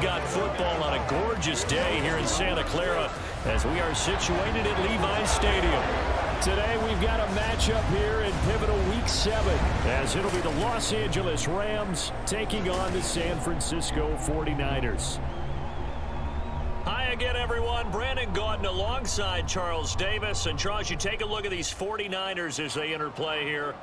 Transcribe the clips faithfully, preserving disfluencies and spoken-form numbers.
We've got football on a gorgeous day here in Santa Clara as we are situated at Levi Stadium. Today we've got a matchup here in pivotal week seven as it'll be the Los Angeles Rams taking on the San Francisco forty-niners. Hi again, everyone. Brandon Gordon alongside Charles Davis. And Charles, you take a look at these forty-niners as they interplay here.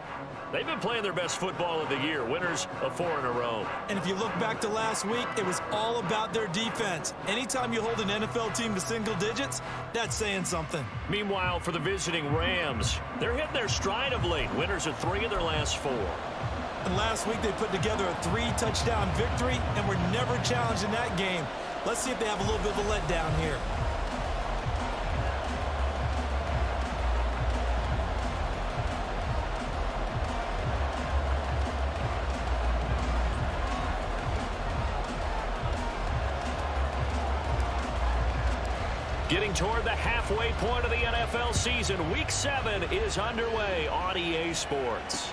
They've been playing their best football of the year, winners of four in a row. And if you look back to last week, it was all about their defense. Anytime you hold an N F L team to single digits, that's saying something. Meanwhile, for the visiting Rams, they're hitting their stride of late, winners of three of their last four. And last week, they put together a three touchdown victory and were never challenged in that game. Let's see if they have a little bit of a letdown here. Getting toward the halfway point of the N F L season, week seven is underway on E A Sports.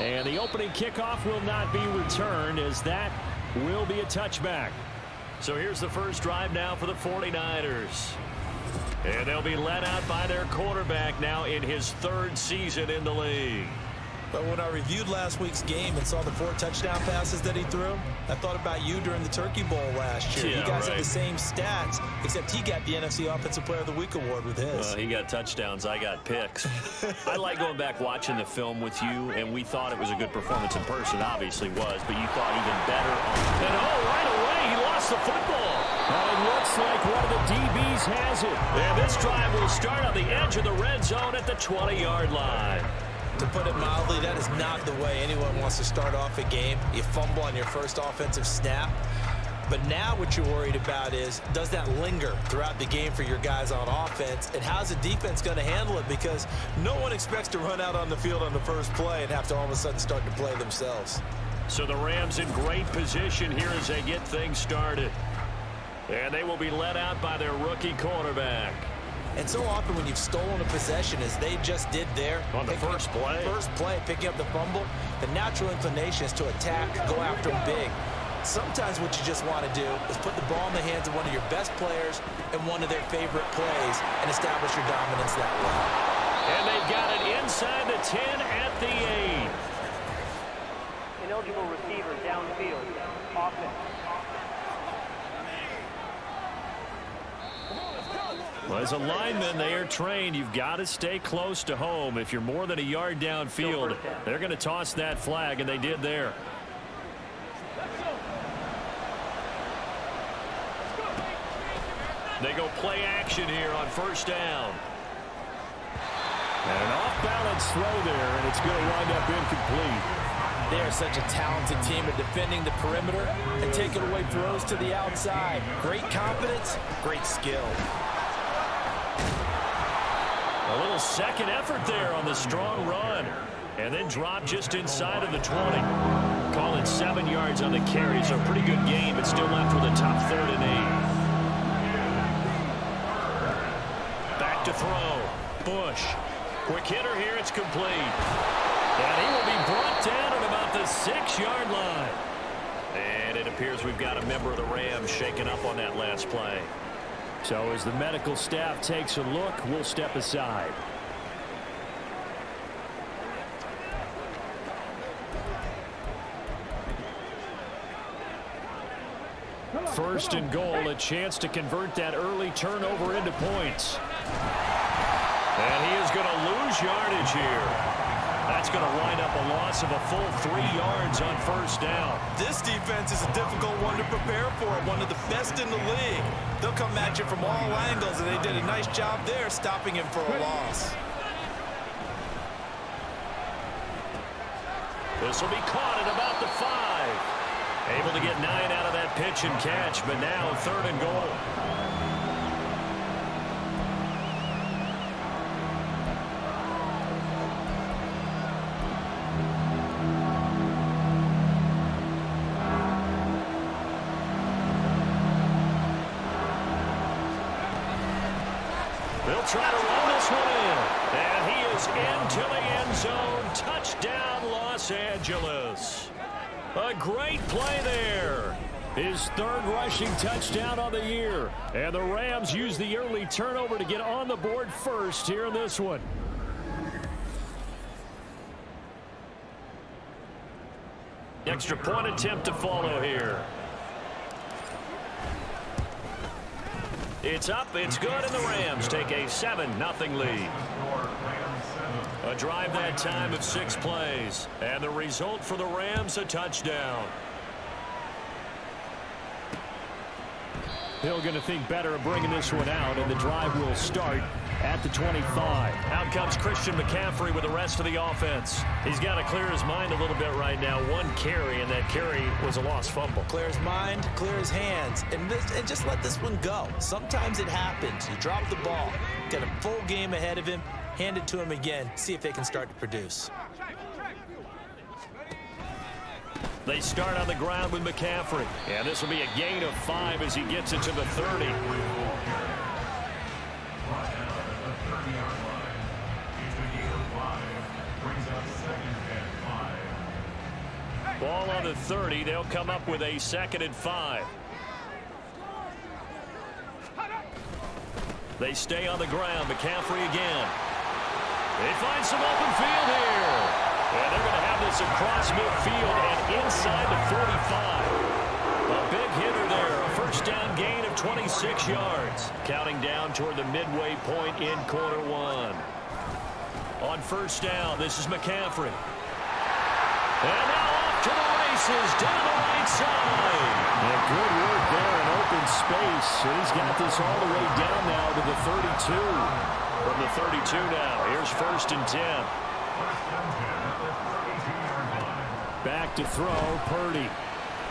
And the opening kickoff will not be returned, as that will be a touchback. So here's the first drive now for the forty-niners. And they'll be led out by their quarterback now in his third season in the league. But when I reviewed last week's game and saw the four touchdown passes that he threw, I thought about you during the Turkey Bowl last year. Yeah, you guys right. had the same stats, except he got the N F C Offensive Player of the Week award with his. Well, he got touchdowns. I got picks. I like going back watching the film with you, and we thought it was a good performance in person. Obviously was, but you thought even better. And oh, right away, he lost the football. And it looks like one of the D Bs has it. And this drive will start on the edge of the red zone at the twenty yard line. To put it mildly, that is not the way anyone wants to start off a game. You fumble on your first offensive snap. But now what you're worried about is, does that linger throughout the game for your guys on offense? And how's the defense going to handle it? Because no one expects to run out on the field on the first play and have to all of a sudden start to play themselves. So the Rams in great position here as they get things started. And they will be led out by their rookie quarterback. And so often when you've stolen a possession, as they just did there. On the first play. First play, picking up the fumble. The natural inclination is to attack, go after him big. Sometimes what you just want to do is put the ball in the hands of one of your best players and one of their favorite plays and establish your dominance that way. And they've got it inside the ten at the eight. Ineligible receiver downfield. Offense. Well, as a lineman, they are trained. You've got to stay close to home. If you're more than a yard downfield, they're going to toss that flag, and they did there. They go play action here on first down. And an off-balance throw there, and it's going to wind up incomplete. They are such a talented team at defending the perimeter and taking away throws to the outside. Great confidence, great skill. A little second effort there on the strong run. And then drop just inside of the twenty. Call it seven yards on the carry. So a pretty good game, but still left with a top third and eight. Back to throw. Bush. Quick hitter here. It's complete. And he will be brought down at about the six-yard line. And it appears we've got a member of the Rams shaken up on that last play. So as the medical staff takes a look, we'll step aside. First and goal, a chance to convert that early turnover into points. And he is going to lose yardage here. That's going to wind up a loss of a full three yards on first down. This defense is a difficult one to prepare for, one of the best in the league. They'll come at you from all angles, and they did a nice job there stopping him for a loss. This will be caught at about the five. Able to get nine out of that pitch and catch, but now third and goal. Try to run this one in, and he is into the end zone. Touchdown, Los Angeles. A great play there. His third rushing touchdown on the year. And the Rams use the early turnover to get on the board first here in this one. Extra point attempt to follow here. It's up, it's good, and the Rams take a seven nothing lead. A drive that time of six plays. And the result for the Rams, a touchdown. Hill going to think better of bringing this one out, and the drive will start at the twenty-five. Out comes Christian McCaffrey with the rest of the offense. He's got to clear his mind a little bit right now. One carry, and that carry was a lost fumble. Clear his mind, clear his hands, and, this, and just let this one go. Sometimes it happens. You drop the ball, got a full game ahead of him, hand it to him again, see if they can start to produce. They start on the ground with McCaffrey. Yeah, this will be a gain of five as he gets it to the thirty. Ball on the thirty. They'll come up with a second and five. They stay on the ground. McCaffrey again. They find some open field here. And they're going to have this across midfield and inside the forty-five. A big hitter there. A first down gain of twenty-six yards. Counting down toward the midway point in quarter one. On first down, this is McCaffrey. And now off to the races down the right side. Yeah, good work there in open space. And he's got this all the way down now to the thirty-two. From the thirty-two now, here's first and ten. Back to throw, Purdy.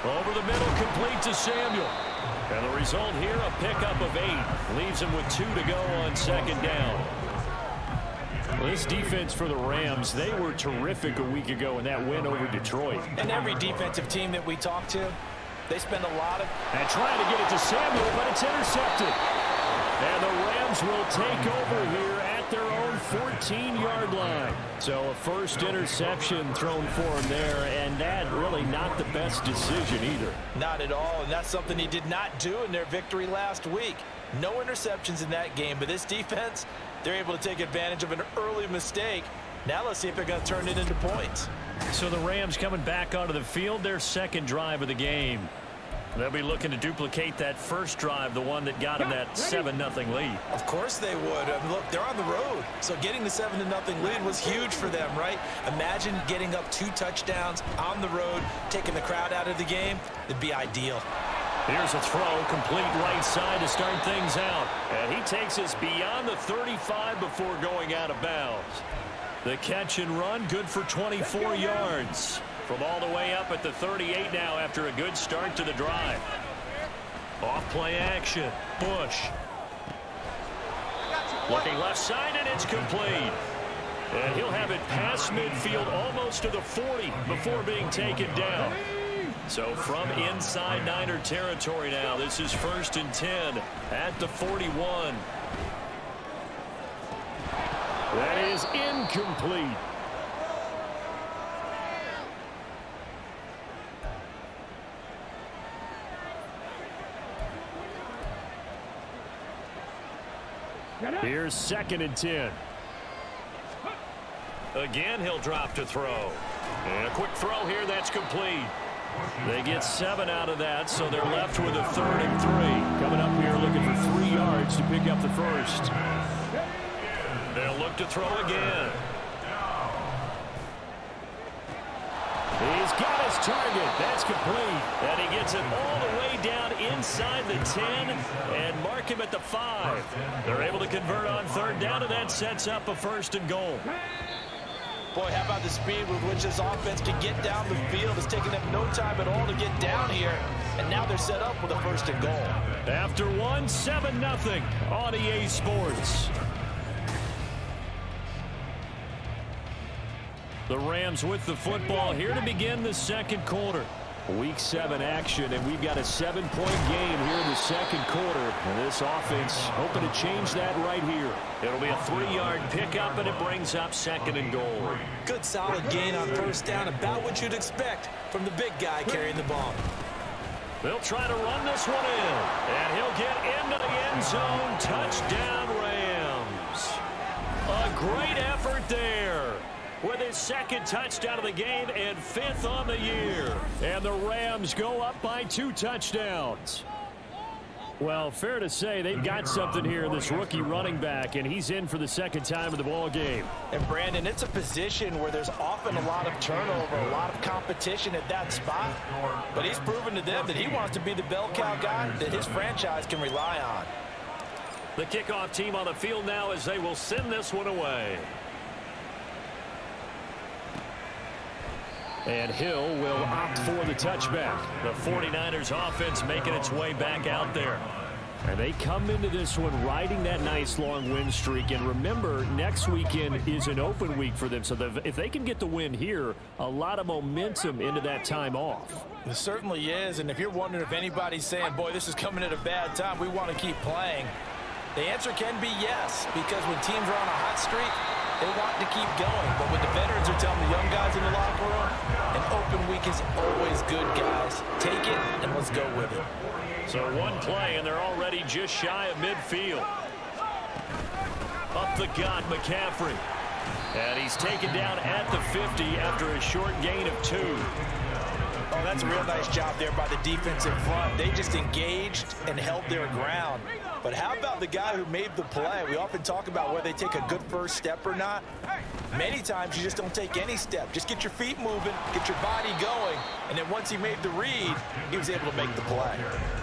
Over the middle, complete to Samuel. And the result here, a pickup of eight. Leaves him with two to go on second down. Well, this defense for the Rams, they were terrific a week ago in that win over Detroit. And every defensive team that we talk to, they spend a lot of... And trying to get it to Samuel, but it's intercepted. And the Rams will take over here. Their own fourteen-yard line. So a first interception thrown for him there, and that really not the best decision either. Not at all, and that's something he did not do in their victory last week. No interceptions in that game, but this defense, they're able to take advantage of an early mistake. Now let's see if they're going to turn it into points. So the Rams coming back onto the field, their second drive of the game. They'll be looking to duplicate that first drive, the one that got them that seven nothing lead. Of course they would. I mean, look, they're on the road, so getting the seven to nothing lead was huge for them, right? Imagine getting up two touchdowns on the road, taking the crowd out of the game. It'd be ideal. Here's a throw, complete right side to start things out. And he takes us beyond the thirty-five before going out of bounds. The catch and run, good for twenty-four yards. From all the way up at the thirty-eight now after a good start to the drive. Off play action. Bush. Looking left side, and it's complete. And he'll have it past midfield almost to the forty before being taken down. So from inside Niner territory now, this is first and ten at the forty-one. That is incomplete. Here's second and ten. Again, he'll drop to throw. And a quick throw here, that's complete. They get seven out of that, so they're left with a third and three. Coming up here looking for three yards to pick up the first. They'll look to throw again. He's got his target. That's complete. And he gets it all the way down inside the ten and mark him at the five. They're able to convert on third down, and that sets up a first and goal. Boy, how about the speed with which this offense can get down the field. It's taken them no time at all to get down here. And now they're set up with a first and goal. After one, seven nothing on E A Sports. The Rams with the football here to begin the second quarter. Week seven action, and we've got a seven-point game here in the second quarter. And this offense hoping to change that right here. It'll be a three-yard pickup, and it brings up second and goal. Good solid gain on first down, about what you'd expect from the big guy carrying the ball. They'll try to run this one in, and he'll get into the end zone. Touchdown, Rams. A great effort there with his second touchdown of the game and fifth on the year. And the Rams go up by two touchdowns. Well, fair to say they've got something here, this rookie running back, and he's in for the second time of the ball game. And, Brandon, it's a position where there's often a lot of turnover, a lot of competition at that spot. But he's proven to them that he wants to be the bell cow guy that his franchise can rely on. The kickoff team on the field now as they will send this one away. And Hill will opt for the touchback. The forty-niners offense making its way back out there. And they come into this one riding that nice long win streak. And remember, next weekend is an open week for them. So if they can get the win here, a lot of momentum into that time off. It certainly is. And if you're wondering if anybody's saying, boy, this is coming at a bad time, we want to keep playing, the answer can be yes. Because when teams are on a hot streak, they want to keep going, but what the veterans are telling the young guys in the locker room, an open week is always good, guys. Take it, and let's go with it. So one play, and they're already just shy of midfield. Up the gut, McCaffrey. And he's taken down at the fifty after a short gain of two. Oh, that's a real nice job there by the defensive front. They just engaged and held their ground. But how about the guy who made the play? We often talk about whether they take a good first step or not. Many times you just don't take any step. Just get your feet moving, get your body going, and then once he made the read, he was able to make the play.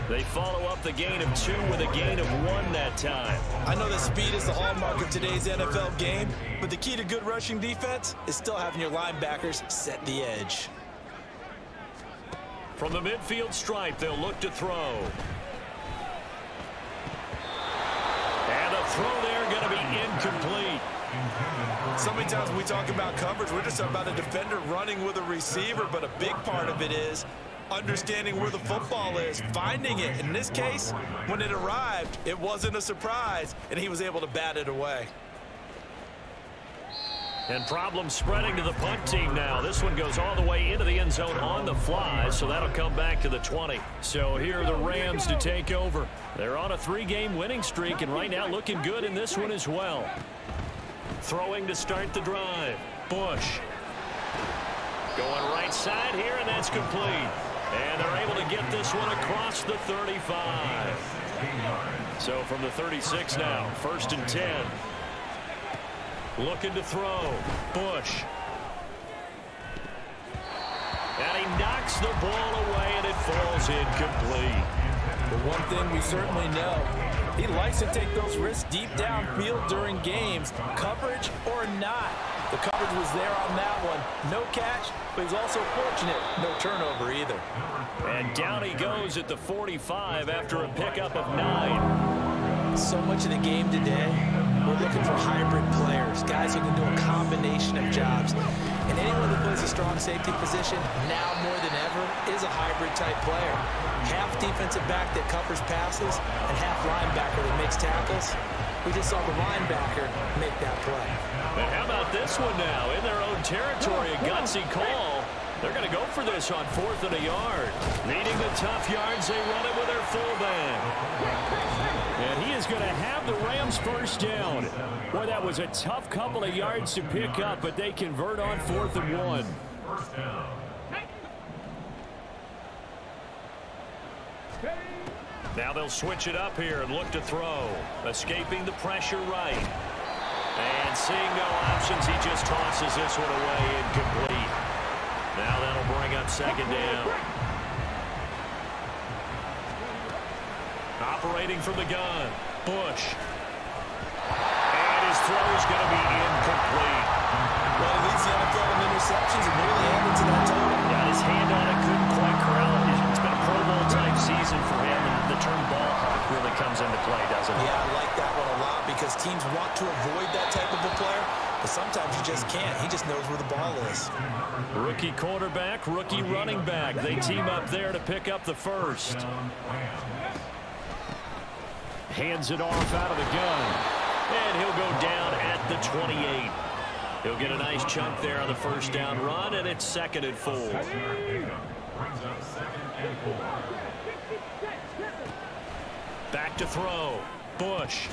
They follow up the gain of two with a gain of one that time. I know that speed is the hallmark of today's N F L game, but the key to good rushing defense is still having your linebackers set the edge. From the midfield stripe, they'll look to throw. Throw there going to be incomplete. So many times when we talk about coverage, we're just talking about a defender running with a receiver, but a big part of it is understanding where the football is, finding it. In this case, when it arrived, it wasn't a surprise, and he was able to bat it away. And problems spreading to the punt team now. This one goes all the way into the end zone on the fly, so that'll come back to the twenty. So here are the Rams to take over. They're on a three-game winning streak, and right now looking good in this one as well. Throwing to start the drive. Bush. Going right side here, and that's complete. And they're able to get this one across the thirty-five. So from the thirty-six now, first and ten. Looking to throw. Bush. And he knocks the ball away, and it falls incomplete. The one thing we certainly know, he likes to take those risks deep downfield during games, coverage or not. The coverage was there on that one. No catch, but he's also fortunate. No turnover either. And down he goes at the forty-five after a pickup of nine. So much of the game today, we're looking for hybrid players, guys who can do a combination of jobs. And anyone who plays a strong safety position, now more than ever, is a hybrid-type player. Half defensive back that covers passes and half linebacker that makes tackles. We just saw the linebacker make that play. And how about this one now? In their own territory, a gutsy call. They're going to go for this on fourth and a yard. Needing the tough yards, they run it with their fullback. And he is going to have the Rams first down. Boy, that was a tough couple of yards to pick up, but they convert on fourth and one. First down. Now they'll switch it up here and look to throw. Escaping the pressure right. And seeing no options, he just tosses this one away incomplete. Now that'll bring up second down. Operating from the gun, Bush. And his throw is going to be incomplete. Well, he leads the N F L in interceptions and nearly added to that total. Got his hand on it, couldn't quite corral it. It's been a Pro Bowl-type season for him, and the term ball hawk really comes into play, doesn't it? Yeah, I like that one a lot because teams want to avoid that type of a player, but sometimes you just can't. He just knows where the ball is. Rookie quarterback, rookie running back. They team up there to pick up the first. Hands it off out of the gun. And he'll go down at the twenty-eight. He'll get a nice chunk there on the first down run, and it's second and four. back to throw. Bush.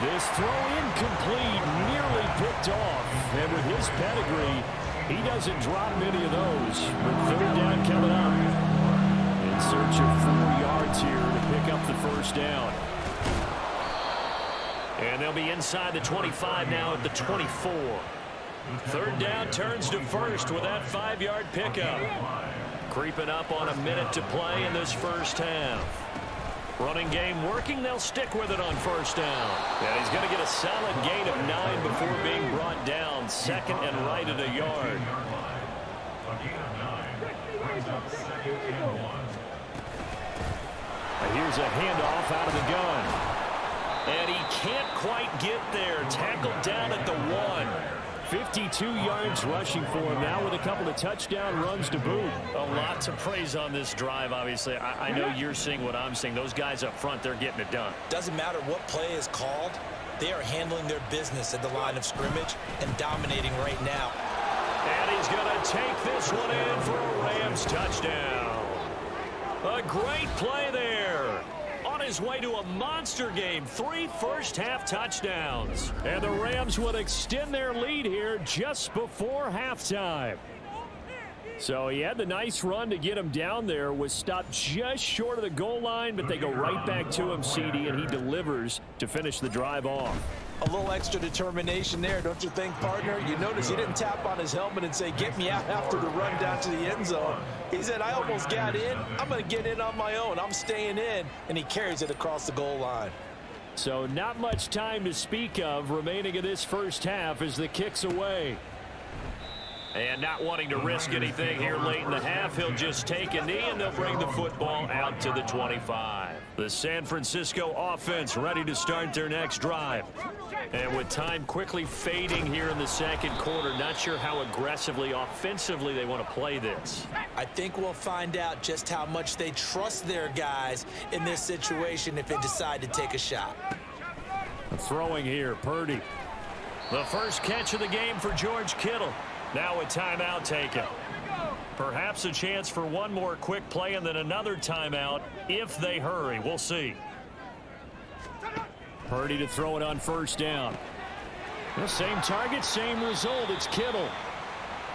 This throw incomplete, nearly picked off. And with his pedigree, he doesn't drop many of those. But third down coming up. In search of four yards here to pick up the first down. And they'll be inside the twenty-five now at the twenty-four. Third down turns to first with that five-yard pickup. Creeping up on a minute to play in this first half. Running game working, they'll stick with it on first down. And he's going to get a solid gain of nine before being brought down. Second and right at a yard. And here's a handoff out of the gun. And he can't quite get there. Tackled down at the one. fifty-two yards rushing for him now with a couple of touchdown runs to boot. A lot to praise on this drive, obviously. I, I know you're seeing what I'm seeing. Those guys up front, they're getting it done. Doesn't matter what play is called, they are handling their business at the line of scrimmage and dominating right now. And he's going to take this one in for a Rams touchdown. A great play there. His way to a monster game. Three first half touchdowns, and the Rams would extend their lead here just before halftime. So he had the nice run to get him down there, was stopped just short of the goal line, but they go right back to him, C D, and he delivers to finish the drive off. A little extra determination there, don't you think, partner? You notice he didn't tap on his helmet and say, get me out after the run down to the end zone. He said, I almost got in. I'm going to get in on my own. I'm staying in. And he carries it across the goal line. So not much time to speak of remaining in this first half as the kick's away. And not wanting to risk anything here late in the half, he'll just take a knee, and they'll bring the football out to the twenty-five. The San Francisco offense ready to start their next drive. And with time quickly fading here in the second quarter, not sure how aggressively, offensively they want to play this. I think we'll find out just how much they trust their guys in this situation if they decide to take a shot. Throwing here, Purdy. The first catch of the game for George Kittle. Now a timeout taken. Perhaps a chance for one more quick play and then another timeout if they hurry. We'll see. Purdy to throw it on first down. Well, same target, same result. It's Kittle.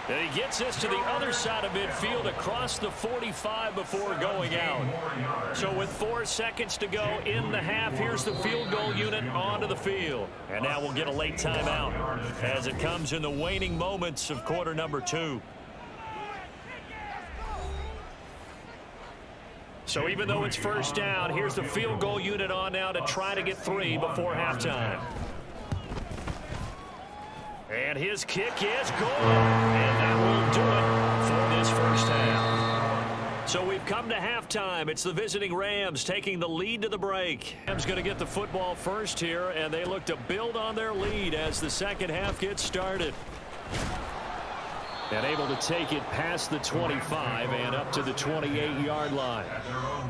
And he gets this to the other side of midfield across the forty-five before going out. So with four seconds to go in the half, here's the field goal unit onto the field. And now we'll get a late timeout as it comes in the waning moments of quarter number two. So even though it's first down, here's the field goal unit on now to try to get three before halftime. And his kick is good, and that will do it for this first half. So we've come to halftime. It's the visiting Rams taking the lead to the break. Rams going to get the football first here, and they look to build on their lead as the second half gets started. And able to take it past the twenty-five and up to the twenty-eight-yard line.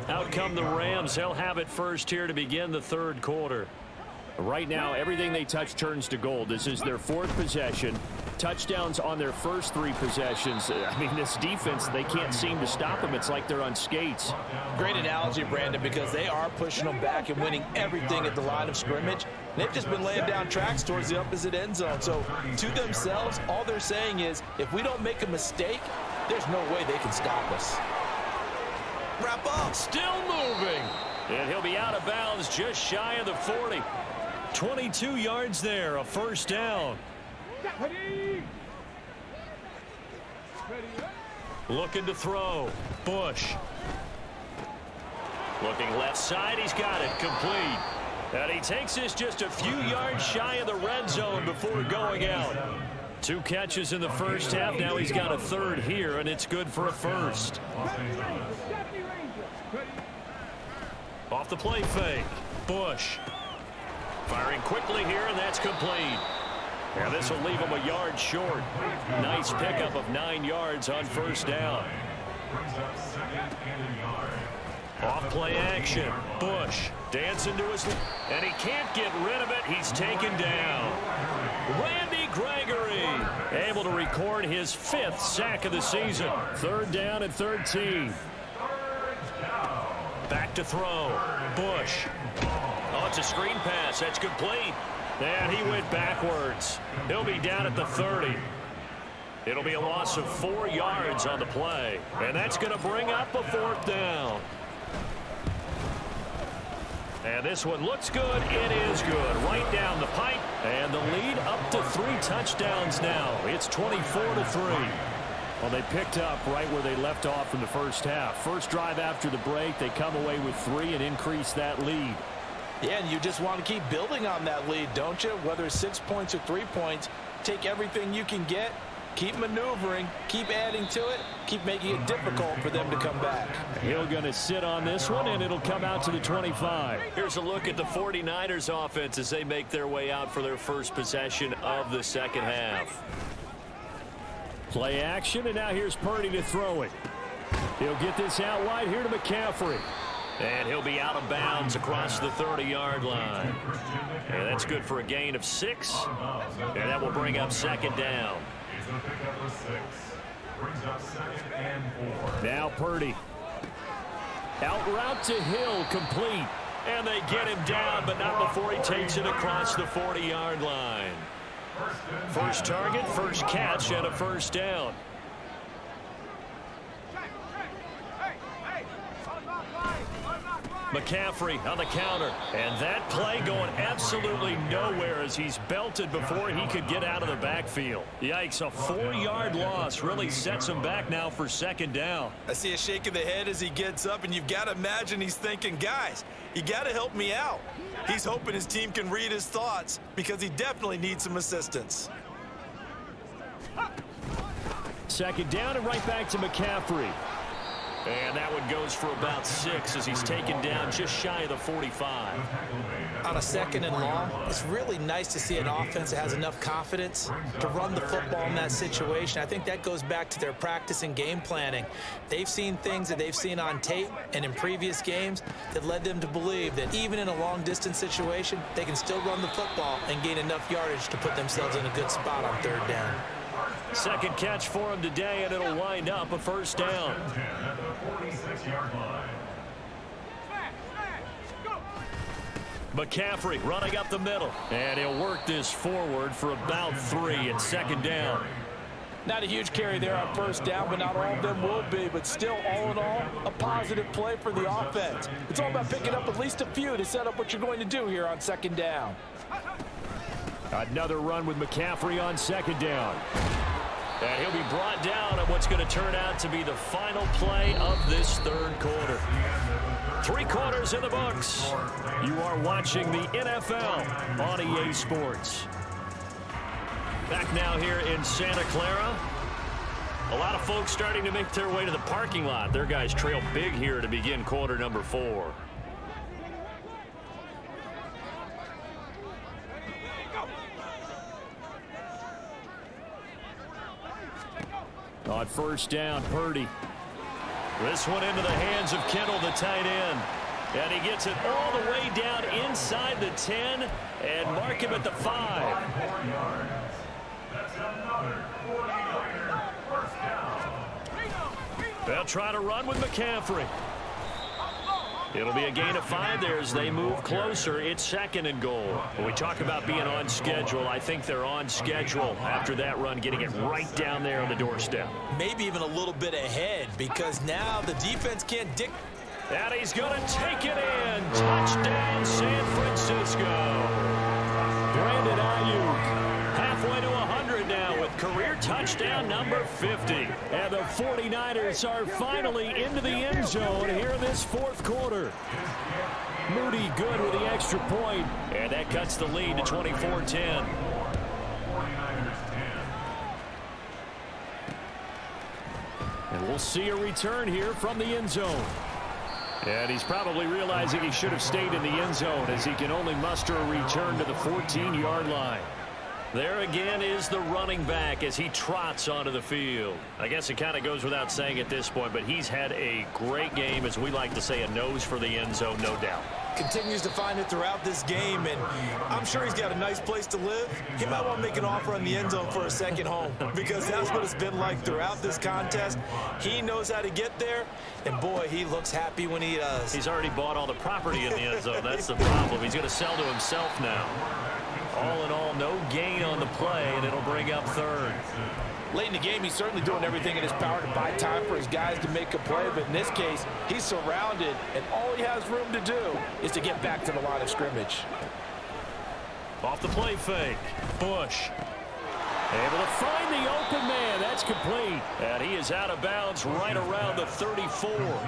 Out come the Rams. They'll have it first here to begin the third quarter. Right now, everything they touch turns to gold. This is their fourth possession. Touchdowns on their first three possessions. I mean, this defense, they can't seem to stop them. It's like they're on skates. Great analogy, Brandon, because they are pushing them back and winning everything at the line of scrimmage. They've just been laying down tracks towards the opposite end zone. So to themselves, all they're saying is, if we don't make a mistake, there's no way they can stop us. Wrap up. Still moving. And he'll be out of bounds just shy of the forty. twenty-two yards there, a first down. Looking to throw, Bush. Looking left side, he's got it, complete. And he takes this just a few yards shy of the red zone before going out. Two catches in the first half, now he's got a third here, and it's good for a first. Off the play fake, Bush. Firing quickly here, and that's complete. And this will leave him a yard short. Nice pickup of nine yards on first down. Off play action. Bush dancing to his... And he can't get rid of it. He's taken down. Randy Gregory able to record his fifth sack of the season. Third down and thirteen. Back to throw. Bush. Oh, it's a screen pass. That's complete. And he went backwards. He'll be down at the thirty. It'll be a loss of four yards on the play. And that's going to bring up a fourth down. And this one looks good. It is good. Right down the pipe. And the lead up to three touchdowns now. It's twenty-four to three. Well, they picked up right where they left off in the first half. First drive after the break, they come away with three and increase that lead. Yeah, and you just want to keep building on that lead, don't you? Whether it's six points or three points, take everything you can get. Keep maneuvering, keep adding to it, keep making it difficult for them to come back. Hill going to sit on this one, and it'll come out to the twenty-five. Here's a look at the forty-niners offense as they make their way out for their first possession of the second half. Play action, and now here's Purdy to throw it. He'll get this out wide here to McCaffrey. And he'll be out of bounds across the thirty-yard line. And that's good for a gain of six, and that will bring up second down. Now Purdy. Out route to Hill, complete. And they get him down, but not before he takes it across the forty-yard line. First target, first catch, and a first down. McCaffrey on the counter, and that play going absolutely nowhere as he's belted before he could get out of the backfield. Yikes, a four-yard loss really sets him back now for second down. I see a shake of the head as he gets up, and you've got to imagine he's thinking, guys, you got to help me out. He's hoping his team can read his thoughts because he definitely needs some assistance. Second down and right back to McCaffrey. And that one goes for about six as he's taken down just shy of the forty-five. On a second and long, it's really nice to see an offense that has enough confidence to run the football in that situation. I think that goes back to their practice and game planning. They've seen things that they've seen on tape and in previous games that led them to believe that even in a long-distance situation, they can still run the football and gain enough yardage to put themselves in a good spot on third down. Second catch for him today, and it'll wind up a first down. McCaffrey running up the middle, and he'll work this forward for about three at second down. Not a huge carry there on first down, but not all of them will be. But still, all in all, a positive play for the offense. It's all about picking up at least a few to set up what you're going to do here on second down. Another run with McCaffrey on second down. And he'll be brought down on what's going to turn out to be the final play of this third quarter. Three quarters in the books. You are watching the N F L on E A Sports. Back now here in Santa Clara. A lot of folks starting to make their way to the parking lot. Their guys trail big here to begin quarter number four. On first down, Purdy. This one into the hands of Kittle, the tight end. And he gets it all the way down inside the ten and mark him at the five. They'll try to run with McCaffrey. It'll be a gain of five there as they move closer. It's second and goal. When we talk about being on schedule, I think they're on schedule after that run, getting it right down there on the doorstep. Maybe even a little bit ahead, because now the defense can't dictate. And he's going to take it in. Touchdown, San Francisco. Brandon Ayuk halfway to one hundred now with career touchdown number fifty. And the forty-niners are finally into the end zone here in this fourth quarter. Moody good with the extra point, and that cuts the lead to twenty-four ten. And we'll see a return here from the end zone. And he's probably realizing he should have stayed in the end zone as he can only muster a return to the fourteen-yard line. There again is the running back as he trots onto the field. I guess it kind of goes without saying at this point, but he's had a great game, as we like to say, a nose for the end zone, no doubt. continues to find it throughout this game, and I'm sure he's got a nice place to live. He might want to make an offer on the end zone for a second home, because that's what it's been like throughout this contest. He knows how to get there, and boy, he looks happy when he does. He's already bought all the property in the end zone. That's the problem. He's going to sell to himself now. All in all, no gain on the play, and it'll bring up third. Late in the game, he's certainly doing everything in his power to buy time for his guys to make a play, but in this case, he's surrounded, and all he has room to do is to get back to the line of scrimmage. Off the play fake, Bush. Able to find the open man. That's complete. And he is out of bounds right around the thirty-four.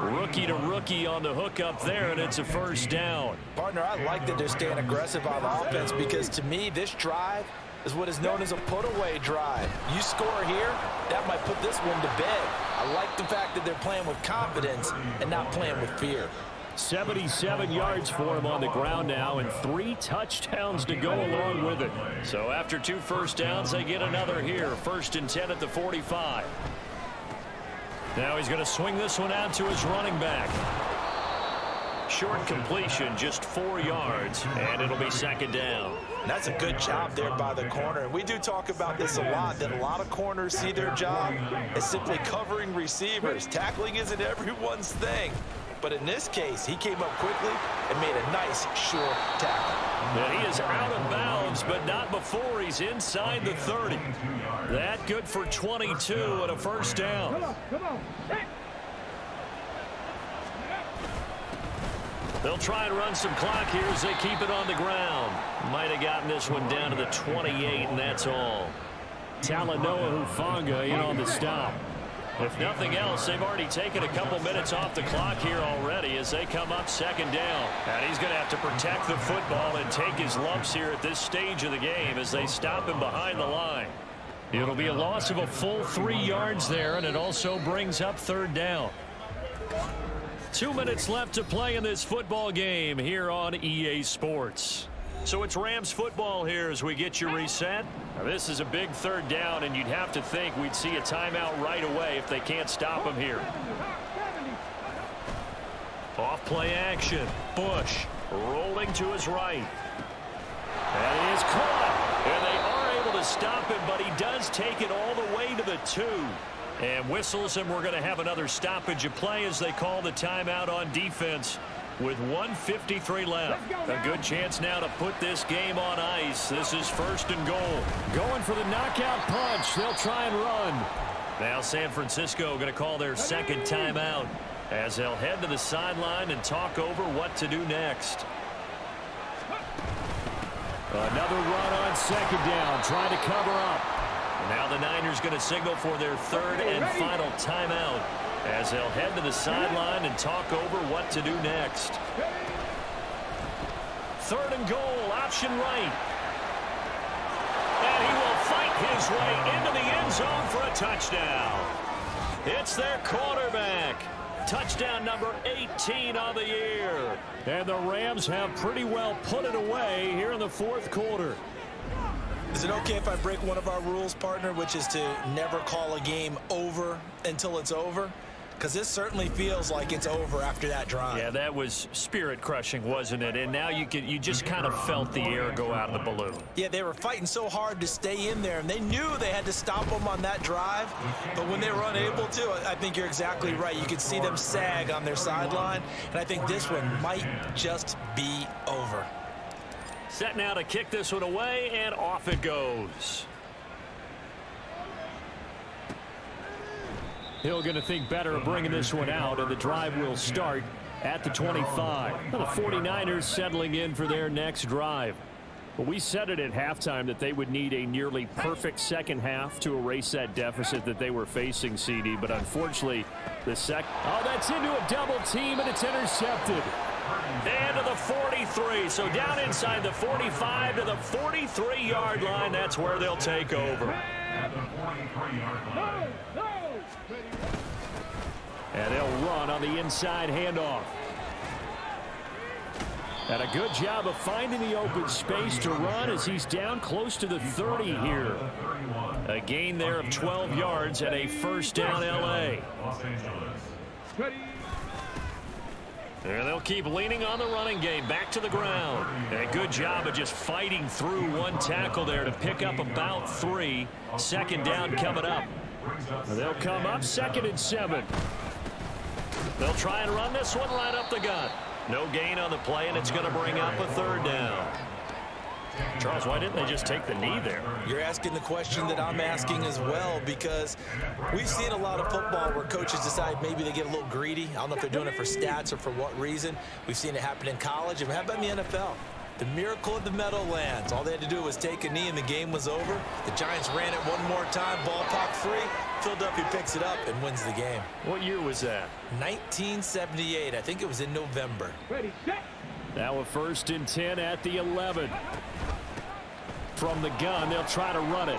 Rookie to rookie on the hook up there, and it's a first down. Partner, I like that they're staying aggressive on offense, because to me, this drive is what is known as a put-away drive. You score here, that might put this one to bed. I like the fact that they're playing with confidence and not playing with fear. seventy-seven yards for him on the ground now, and three touchdowns to go along with it. So after two first downs, they get another here. First and ten at the forty-five. Now he's going to swing this one out to his running back. Short completion, just four yards, and it'll be second down. That's a good job there by the corner. And we do talk about this a lot, that a lot of corners see their job as simply covering receivers. Tackling isn't everyone's thing. But in this case, he came up quickly and made a nice, short tackle. And he is out of bounds, but not before he's inside the thirty. That good for twenty-two and a first down. Come on, come on. Hey. They'll try and run some clock here as they keep it on the ground. Might have gotten this one down to the twenty-eight, and that's all. Talanoa Hufanga in on the stop. If nothing else, they've already taken a couple minutes off the clock here already as they come up second down. And he's going to have to protect the football and take his lumps here at this stage of the game as they stop him behind the line. It'll be a loss of a full three yards there, and it also brings up third down. Two minutes left to play in this football game here on E A Sports. So it's Rams football here as we get you reset. Now this is a big third down, and you'd have to think we'd see a timeout right away if they can't stop him here. Off play action. Bush rolling to his right. And he is caught. And they are able to stop him, but he does take it all the way to the two. And whistles, and we're going to have another stoppage of play as they call the timeout on defense. With one fifty-three left, a good chance now to put this game on ice. This is first and goal. Going for the knockout punch. They'll try and run. Now San Francisco going to call their second timeout as they'll head to the sideline and talk over what to do next. Another run on second down, trying to cover up. Now the Niners going to signal for their third and final timeout as they'll head to the sideline and talk over what to do next. Third and goal, option right. And he will fight his way into the end zone for a touchdown. It's their quarterback. Touchdown number eighteen on the year. And the Rams have pretty well put it away here in the fourth quarter. Is it okay if I break one of our rules, partner, which is to never call a game over until it's over? Because this certainly feels like it's over after that drive. Yeah, that was spirit-crushing, wasn't it? And now you could, you just kind of felt the air go out of the balloon. Yeah, they were fighting so hard to stay in there, and they knew they had to stop them on that drive. But when they were unable to, I think you're exactly right. You could see them sag on their sideline, and I think this one might just be over. Set now to kick this one away, and off it goes. Hill going to think better of bringing this one out, and the drive will start at the twenty-five. The forty-niners settling in for their next drive. But we said it at halftime that they would need a nearly perfect second half to erase that deficit that they were facing, C D. But unfortunately, the sec... Oh, that's into a double team, and it's intercepted. And to the forty-three, so down inside the forty-five to the forty-three-yard line. That's where they'll take over. And they'll run on the inside handoff. And a good job of finding the open space to run as he's down close to the thirty here. A gain there of twelve yards and a first down L A. And they'll keep leaning on the running game. Back to the ground. And a good job of just fighting through one tackle there to pick up about three. Second down coming up. And they'll come up second and seven. They'll try and run this one, line up the gut. No gain on the play, and it's going to bring up a third down. Charles, why didn't they just take the knee there? You're asking the question that I'm asking as well, because we've seen a lot of football where coaches decide maybe they get a little greedy. I don't know if they're doing it for stats or for what reason. We've seen it happen in college, and how about in the N F L? The miracle of the Meadowlands. All they had to do was take a knee, and the game was over. The Giants ran it one more time. Ball popped free. Philadelphia picks it up and wins the game. What year was that? nineteen seventy-eight. I think it was in November. Ready, set. Now a first and ten at the eleven. From the gun, they'll try to run it.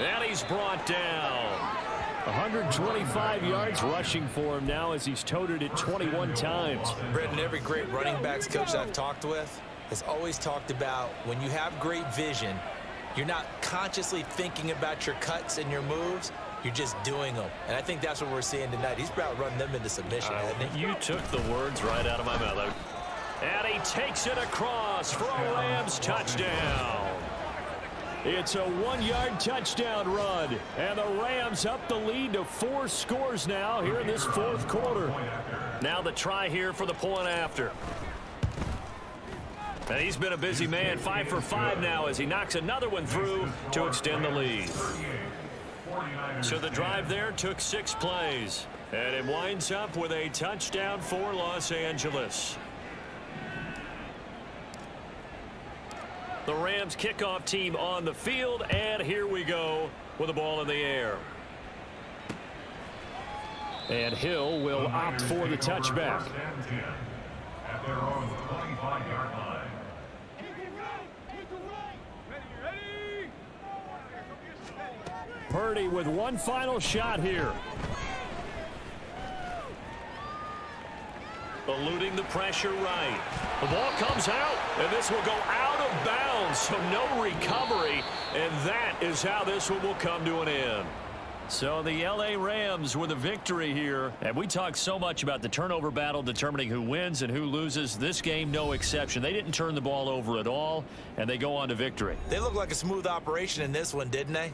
And he's brought down. one hundred twenty-five yards rushing for him now as he's toted it twenty-one times. Brendan, every great running backs coach I've talked with has always talked about when you have great vision, you're not consciously thinking about your cuts and your moves. You're just doing them. And I think that's what we're seeing tonight. He's about running them into submission, uh, hasn't he? You took the words right out of my mouth. And he takes it across for a Rams touchdown. It's a one-yard touchdown run. And the Rams up the lead to four scores now here in this fourth quarter. Now the try here for the point after. And he's been a busy man, five for five now as he knocks another one through to extend the lead. So the drive there took six plays. And it winds up with a touchdown for Los Angeles. The Rams kickoff team on the field, and here we go with the ball in the air. And Hill will opt for the touchback. Purdy with one final shot here. Eluding the pressure right. The ball comes out, and this will go out of bounds, so no recovery, and that is how this one will come to an end. So the L A Rams with a victory here, and we talked so much about the turnover battle determining who wins and who loses. This game, no exception. They didn't turn the ball over at all, and they go on to victory. They look like a smooth operation in this one, didn't they?